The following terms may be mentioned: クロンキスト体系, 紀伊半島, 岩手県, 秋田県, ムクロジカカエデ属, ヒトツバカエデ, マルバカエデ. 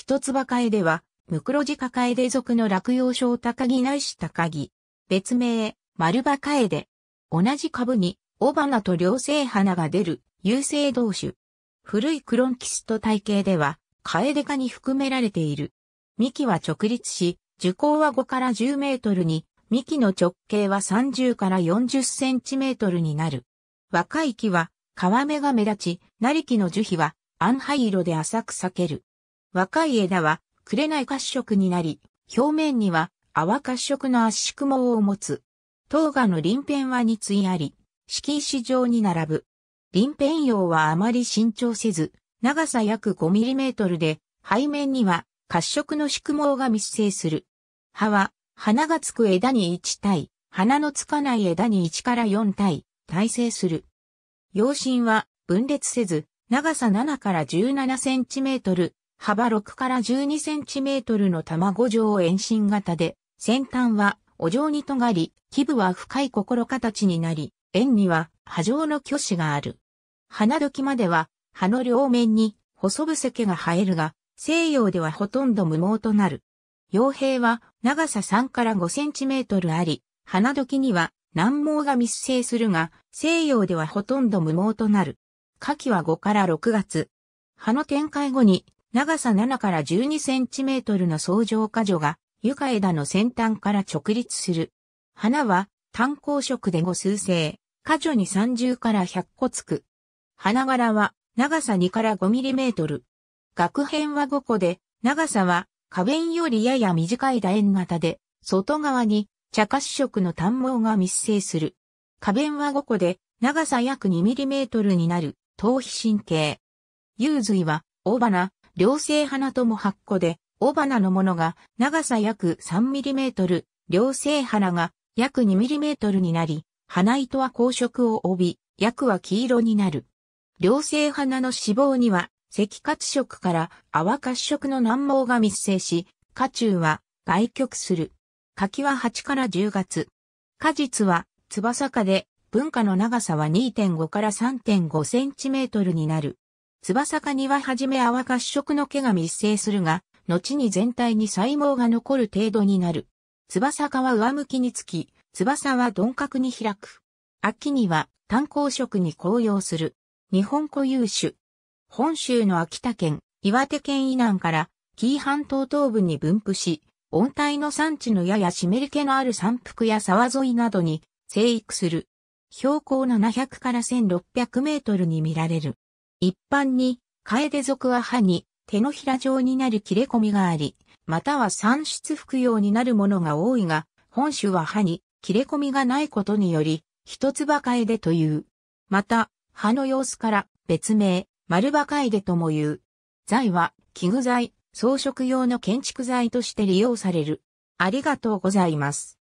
一つ葉楓は、ムクロジカカエデ属の落葉小高木ないし高木。別名、丸葉楓。同じ株に、雄花と両生花が出る、有性同種。古いクロンキスト体系では、楓科に含められている。幹は直立し、樹高は5から10メートルに、幹の直径は30から40センチメートルになる。若い木は、皮目が目立ち、成木の樹皮は、暗灰色で浅く裂ける。若い枝は、紅褐色になり、表面には、淡褐色の圧縮毛を持つ。当芽の鱗片は2対あり、敷石状に並ぶ。鱗片葉はあまり伸長せず、長さ約5ミリメートルで、背面には褐色の縮毛が密生する。葉は、花がつく枝に1対、花のつかない枝に1から4対、対生する。葉身は分裂せず、長さ7から17センチメートル、幅6から12センチメートルの卵状円心型で、先端はお状に尖り、基部は深い心形になり、円には葉状の鋸歯がある。花時までは、葉の両面に細伏毛が生えるが、西洋ではほとんど無毛となる。葉柄は長さ3から5センチメートルあり、花時には軟毛が密生するが、西洋ではほとんど無毛となる。花期は5から6月。葉の展開後に、長さ7から12センチメートルの層状花序が、床枝の先端から直立する。花は単光色で5数性、花序に30から100個つく。花柄は長さ2から5ミリメートル。萼片は5個で、長さは花弁よりやや短い楕円型で、外側に茶褐色の短毛が密生する。花弁は5個で、長さ約2ミリメートルになる、頭皮神経。雄蕊は、雄花、両生花とも8個で、雄花のものが長さ約3ミリメートル、両生花が約2ミリメートルになり、花糸は紅色を帯び、薬は黄色になる。両生花の子房には、赤褐色から淡褐色の軟毛が密生し、花柱は外曲する。花期は8から10月。果実は翼科で、分花の長さは 2.5 から 3.5 センチメートルになる。翼科にははじめ淡褐色の毛が密生するが、後に全体に細毛が残る程度になる。翼科は上向きにつき、翼は鈍角に開く。秋には単光色に紅葉する。日本固有種。本州の秋田県、岩手県以南から紀伊半島東部に分布し、温帯の山地のやや湿り気のある山腹や沢沿いなどに生育する。標高700から1600メートルに見られる。一般に、楓属は葉に手のひら状になる切れ込みがあり、または産出服用になるものが多いが、本種は葉に切れ込みがないことにより、一つ葉楓という。また、葉の様子から別名、丸葉楓ともいう。材は、器具材、装飾用の建築材として利用される。ありがとうございます。